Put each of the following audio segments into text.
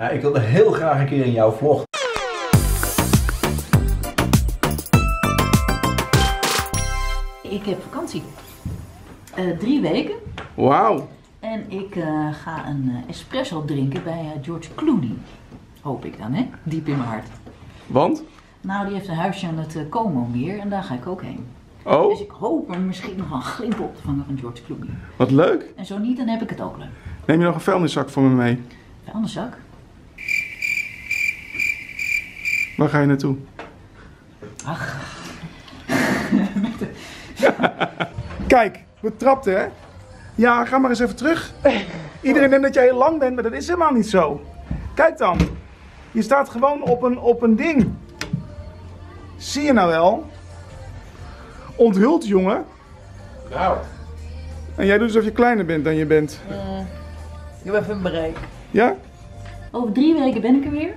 Ja, ik wilde heel graag een keer in jouw vlog. Ik heb vakantie. 3 weken. Wauw. En ik ga een espresso drinken bij George Clooney. Hoop ik dan, hè? Diep in mijn hart. Want? Nou, die heeft een huisje aan het Como-meer en daar ga ik ook heen. Oh? Dus ik hoop er misschien nog een glimp op te vangen van George Clooney. Wat leuk. En zo niet, dan heb ik het ook leuk. Neem je nog een vuilniszak voor me mee? Vuilniszak? Waar ga je naartoe? Ach. Kijk, we trapten, hè? Ja, ga maar eens even terug. Iedereen denkt dat jij heel lang bent, maar dat is helemaal niet zo. Kijk dan. Je staat gewoon op een ding. Zie je nou wel? Onthuld, jongen. Nou. En jij doet alsof je kleiner bent dan je bent. Ik heb even een bereik. Ja? Over 3 weken ben ik er weer.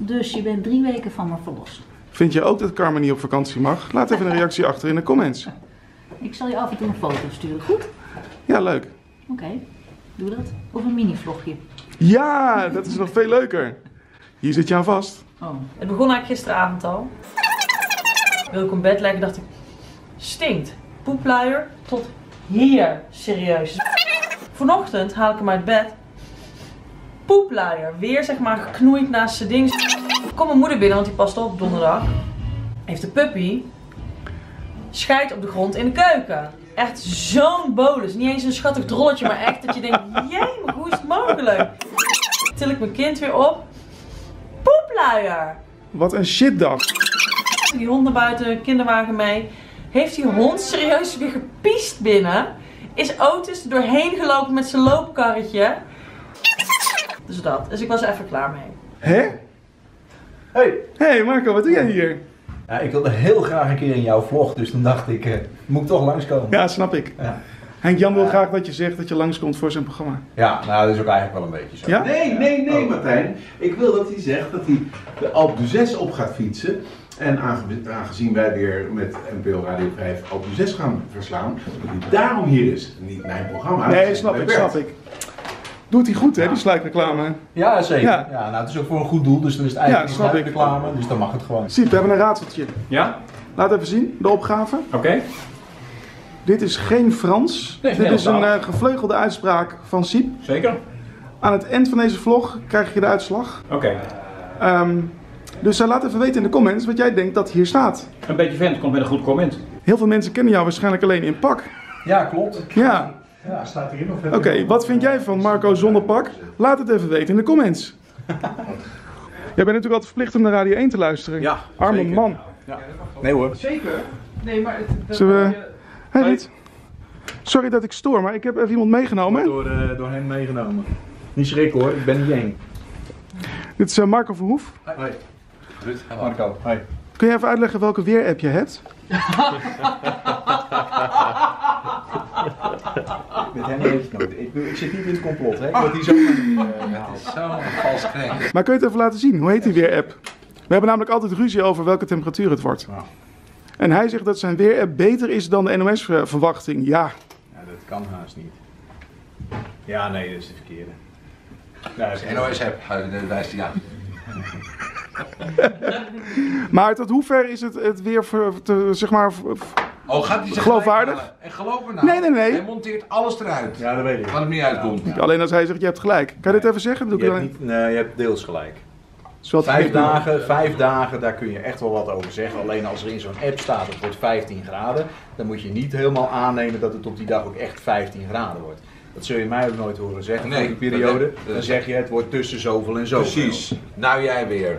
Dus je bent 3 weken van me verlost. Vind je ook dat Carmen niet op vakantie mag? Laat even een reactie achter in de comments. Ik zal je af en toe een foto sturen, goed? Ja, leuk. Oké, doe dat. Of een mini-vlogje. Ja, dat is nog veel leuker. Hier zit je aan vast. Oh. Het begon eigenlijk gisteravond al. Wil ik op bed leggen, dacht ik, stinkt. Poepluier tot hier, serieus. Vanochtend haal ik hem uit bed. Poepluier, weer zeg maar geknoeid naast zijn ding. Kom mijn moeder binnen, want die past op donderdag. Heeft de puppy schijt op de grond in de keuken. Echt zo'n bolus. Niet eens een schattig drolletje, maar echt dat je denkt, jee, maar hoe is het mogelijk? Til ik mijn kind weer op. Poepluier. Wat een shitdag. Die hond naar buiten, kinderwagen mee. Heeft die hond serieus weer gepiest binnen? Is Otis er doorheen gelopen met zijn loopkarretje? Dus dat. Dus ik was er even klaar mee. Hè? Hey. Hey Marco, wat doe jij hier? Ja, ik wilde heel graag een keer in jouw vlog, dus toen dacht ik, moet ik toch langskomen? Ja, snap ik. Ja. Henk Jan wil graag dat je zegt dat je langskomt voor zijn programma. Ja, nou dat is ook eigenlijk wel een beetje zo. Ja? Nee, oh, Martijn. Ik wil dat hij zegt dat hij de Alpe d'Huez op gaat fietsen. En aangezien wij weer met NPL Radio 5 Alpe d'Huez gaan verslaan, dat hij daarom hier is. Niet mijn programma. Nee, snap ik. Doet hij goed, hè, die sluikreclame? Ja, zeker. Ja. Ja, nou, het is ook voor een goed doel, dus dan is het eigenlijk een sluikreclame, dus dan mag het gewoon. Siep, we hebben een raadseltje. Ja? Laat even zien, de opgave. Oké. Dit is geen Frans. Nee, dit is een gevleugelde uitspraak van Siep. Zeker. Aan het eind van deze vlog krijg je de uitslag. Oké. Dus laat even weten in de comments wat jij denkt dat hier staat. Een beetje vent komt met een goed comment. Heel veel mensen kennen jou waarschijnlijk alleen in pak. Ja, klopt. Ja. Ja, staat erin of... Oké, wat vind jij van Marco zonder pak? Laat het even weten in de comments. Jij bent natuurlijk altijd verplicht om naar Radio 1 te luisteren. Ja, arme man. Ja. Nee hoor. Zeker? Nee, maar... Zullen we... Hey Ruud. Sorry dat ik stoor, maar ik heb even iemand meegenomen. Door hen meegenomen. Niet schrikken hoor, ik ben niet eng. Dit is Marco Verhoef. Hoi. Ruud, Marco. Hoi. Kun je even uitleggen welke weerapp je hebt? Met hem weet ik nooit. Ik zit niet in het complot, hè? Ik word hier zo zo'n vals krijg. Maar kun je het even laten zien? Hoe heet die weerapp? We hebben namelijk altijd ruzie over welke temperatuur het wordt. Wow. En hij zegt dat zijn weerapp beter is dan de NOS-verwachting. Ja. Ja, dat kan haast niet. Ja, nee, dat is de verkeerde. Ja, dat is de NOS-app. Daar is die aan. Maar tot hoever is het weer zeg maar... Oh, gaat hij zich geloofwaardig? En geloof me nou. Nee. Hij monteert alles eruit. Ja, dat weet ik. Wat er niet uitkomt. Ja. Alleen als hij zegt, je hebt gelijk. Kan je dit even zeggen? Je hebt deels gelijk. Vijf dagen, daar kun je echt wel wat over zeggen. Alleen als er in zo'n app staat, het wordt 15 graden. Dan moet je niet helemaal aannemen dat het op die dag ook echt 15 graden wordt. Dat zul je mij ook nooit horen zeggen. Nee, in die periode. Dan zeg je, het wordt tussen zoveel en zoveel. Precies. Nou jij weer.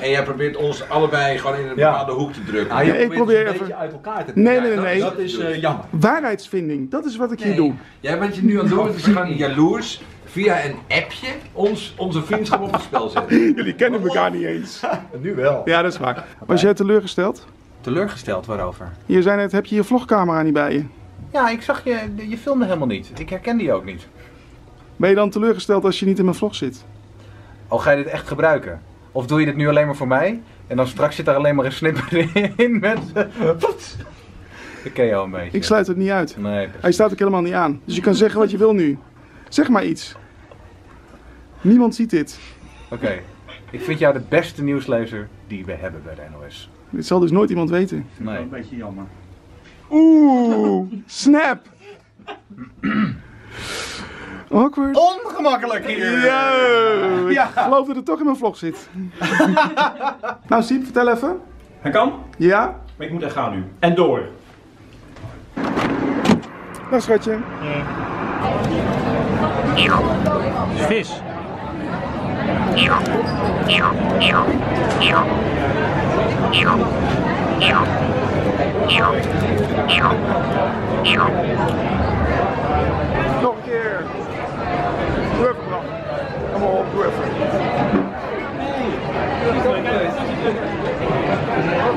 En jij probeert ons allebei gewoon in een bepaalde hoek te drukken. Ah, ik probeer dus een beetje uit elkaar te trekken. Nee. Dat is jammer. Waarheidsvinding, dat is wat ik hier doe. Jij bent je nu aan het doen, het is gewoon jaloers. Via een appje onze vriendschap op het spel zetten. Jullie kennen elkaar niet eens. Nu wel. Ja, dat is waar. Was jij teleurgesteld? Teleurgesteld, waarover? Je zei net, heb je je vlogcamera niet bij je? Ja, ik zag je filmde helemaal niet. Ik herkende je ook niet. Ben je dan teleurgesteld als je niet in mijn vlog zit? Oh, ga je dit echt gebruiken? Of doe je dit nu alleen maar voor mij? En dan straks zit daar alleen maar een snipper in met... Ik ken je al een beetje. Ik sluit het niet uit. Nee, hij staat ook helemaal niet aan. Dus je kan zeggen wat je wil nu. Zeg maar iets. Niemand ziet dit. Oké. Ik vind jou de beste nieuwslezer die we hebben bij de NOS. Dit zal dus nooit iemand weten. Nee. Dat is een beetje jammer. Oeh, snap! Awkward. Ongemakkelijk hier! Yeah. Ja. Ik geloof dat het toch in mijn vlog zit. Nou Siep, vertel even. Hij kan? Ja. Maar ik moet echt gaan nu. En door. Dag schatje. Vis. Nog een keer. Doe even brand. Kom maar op, doe even.